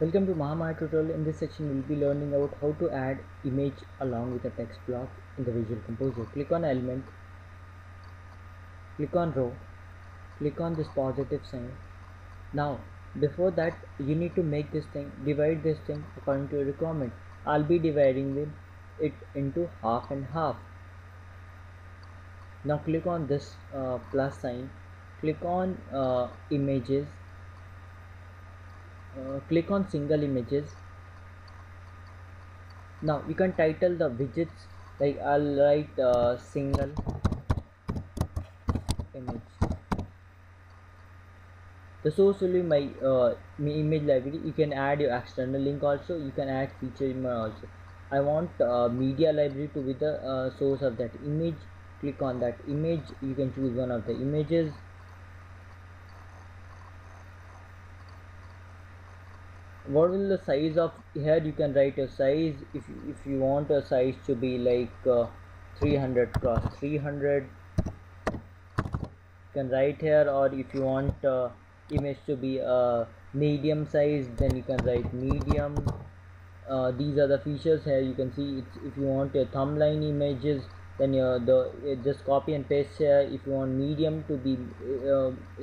Welcome to Mahamaya tutorial. In this section we'll be learning about how to add image along with a text block in the Visual Composer. Click on element, click on row, click on this positive sign. Now before that you need to make this thing, divide this thing according to your requirement. I'll be dividing it into half and half. Now click on this plus sign, click on images, click on single images. Now you can title the widgets, like I'll write single image. The source will be my image library. You can add your external link also, you can add feature image also. I want media library to be the source of that image. Click on that image, you can choose one of the images. What will the size of here? You can write your size. If you want a size to be like 300 × 300, you can write here. Or if you want image to be medium size, then you can write medium. These are the features here. You can see it's, if you want your thumbnail images, then just copy and paste here. If you want medium to be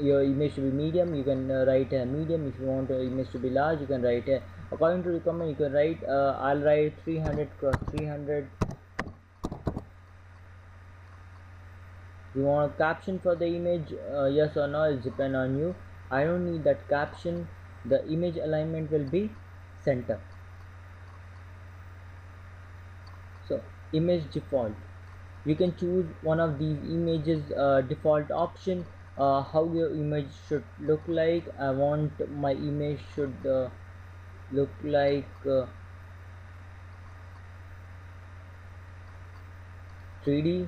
your image to be medium, you can write a medium. If you want your image to be large, you can write a according to requirement. You can write I'll write 300 × 300. You want a caption for the image, yes or no, it depends on you. I don't need that caption. The image alignment will be center, so image default. You can choose one of these images default option, how your image should look like. I want my image should look like 3D.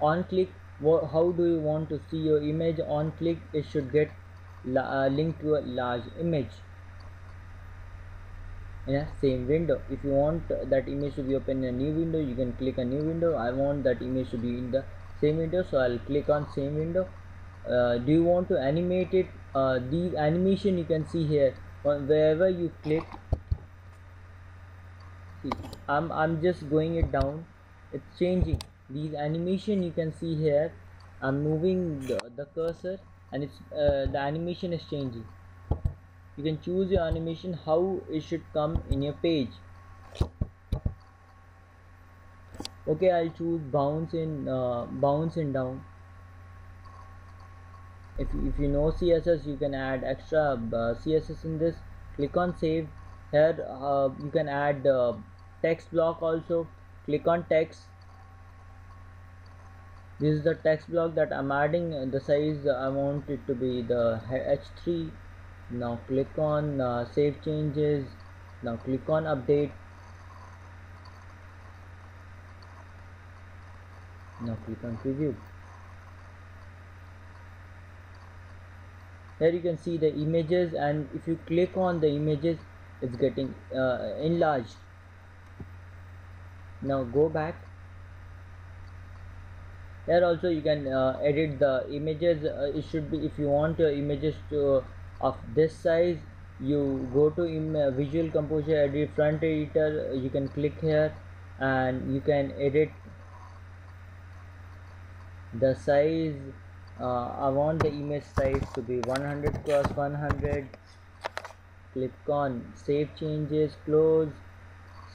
On click, how do you want to see your image? On click, it should get linked to a large image in a same window. If you want that image to be open in a new window, you can click a new window. I want that image to be in the same window, so I'll click on same window. Do you want to animate it? The animation you can see here. Wherever you click, see, I'm just going it down. It's changing. These animation you can see here. I'm moving the cursor, and it's the animation is changing. You can choose your animation, how it should come in your page. Okay, I'll choose bounce in down. If you know CSS, you can add extra CSS in this. Click on save. Here you can add text block also. Click on text. This is the text block that I'm adding. The size I want it to be the H3. Now click on save changes. Now click on update. Now click on preview. Here you can see the images, and if you click on the images, it's getting enlarged. Now go back. Here also you can edit the images. It should be, if you want your images to of this size, you go to Visual Composer Edit Front Editor. You can click here and you can edit the size. I want the image size to be 100 × 100. Click on save changes, close.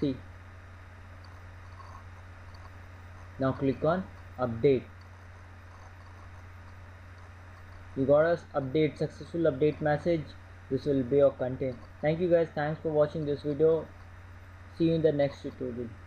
See, now click on update. You got us update, successful update message. This will be your content. Thank you guys. Thanks for watching this video. See you in the next tutorial.